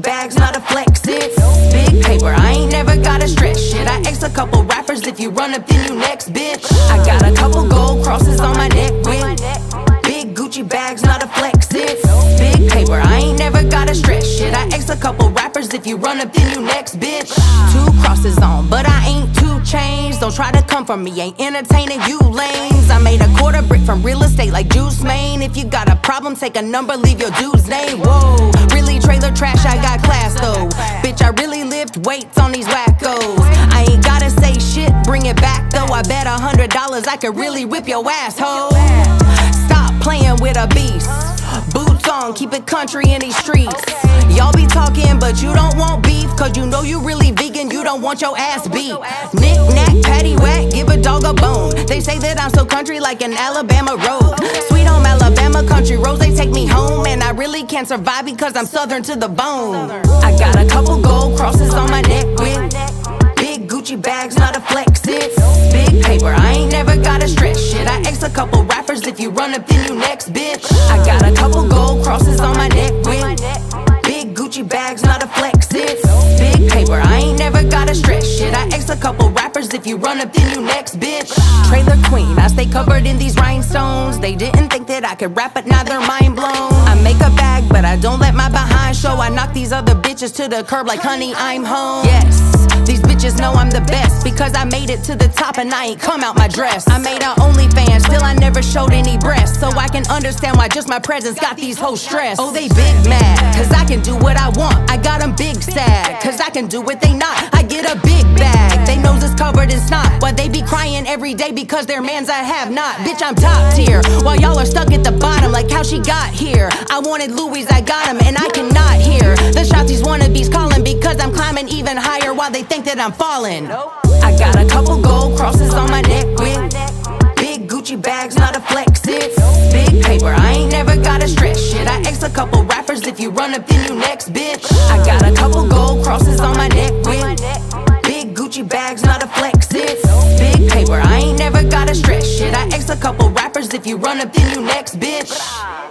bags, not a flex, it's big paper, I ain't never gotta stretch shit. I asked a couple rappers, if you run up then you next, bitch. I got a couple gold crosses on my neck with big Gucci bags, not a flex, it's big paper, I ain't never gotta stretch shit. I asked a couple rappers, if you run up then you next, bitch. Two crosses on, but I ain't 2 Chainz. Don't try to come for me, ain't entertaining you lanes. I made a quarter brick from real estate like Juice Mane. If you got a problem, take a number, leave your dude's name. Whoa, really trailer trash, I got class though. Bitch, I really lift weights on these wackos. I ain't gotta say shit, bring it back though. I bet $100 I could really whip your asshole. Stop playing with a beast. Boots on, keep it country in these streets. Y'all be talking, but you don't want beef, cause you know you really vegan, you don't want your ass beat. Knick-knack, patty-whack, give a dog a bone. They say that I'm so country like an Alabama road. Sweet home Alabama country roads, they take me home. And I really can't survive because I'm southern to the bone. I got a couple gold crosses on my neck with big Gucci bags, not a flex, it's big paper, I ain't never gotta stretch shit. I asked a couple rappers, if you run up then you next, bitch. I got a couple gold crosses on my neck with Gucci bags, not a flex, it's big paper, I ain't never gotta stretch shit. I asked a couple rappers, if you run up then you next, bitch. Trailer queen, I stay covered in these rhinestones. They didn't think that I could rap, but now they're mind blown. I make a bag, but I don't let my behind show. I knock these other bitches to the curb like, honey, I'm home. Yes, these bitches know I'm the best, because I made it to the top and I ain't come out my dress. I made an OnlyFans, still I never showed any breasts, so I can understand why just my presence got these hoes stressed. Oh, they big mad, cause I can do what I want. I got them big sad, cause I can do what they not. I get a big bag, they nose is covered in snot. Why they be crying every day because their mans I have not. Bitch, I'm top tier, while y'all are stuck at the bottom, like how she got here. I wanted Louis, I got him, and I cannot hear the shots these wannabes calling, because I'm climbing even higher while they think that I'm falling. I got a couple gold crosses on my neck with big Gucci bags, not a flex, it's big paper, I ain't never gotta stretch shit. I asked a couple rappers, if you run up then you next, bitch. I got a couple gold crosses on my neck with big Gucci bags, not a flex, it's big paper, I ain't never gotta stretch shit. I asked a couple rappers, if you run up then you next, bitch.